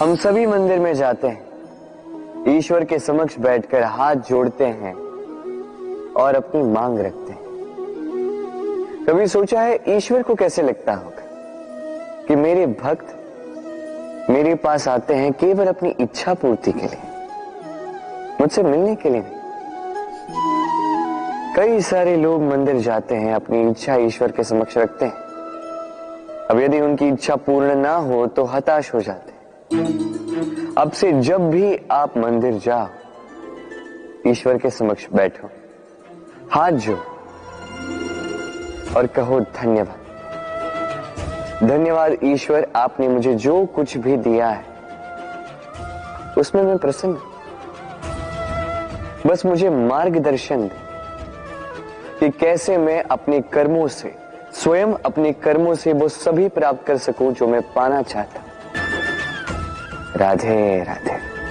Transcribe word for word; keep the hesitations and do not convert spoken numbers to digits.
हम सभी मंदिर में जाते हैं, ईश्वर के समक्ष बैठकर हाथ जोड़ते हैं और अपनी मांग रखते हैं। कभी सोचा है ईश्वर को कैसे लगता होगा कि मेरे भक्त मेरे पास आते हैं केवल अपनी इच्छा पूर्ति के लिए, मुझसे मिलने के लिए नहीं। कई सारे लोग मंदिर जाते हैं, अपनी इच्छा ईश्वर के समक्ष रखते हैं। अब यदि उनकी इच्छा पूर्ण ना हो तो हताश हो जाते हैं। अब से जब भी आप मंदिर जाओ, ईश्वर के समक्ष बैठो, हाथ जोड़ो और कहो धन्यवाद। धन्यवाद ईश्वर, आपने मुझे जो कुछ भी दिया है उसमें मैं प्रसन्न हूं। बस मुझे मार्गदर्शन दे कि कैसे मैं अपने कर्मों से, स्वयं अपने कर्मों से वो सभी प्राप्त कर सकूं जो मैं पाना चाहता। राधे राधे।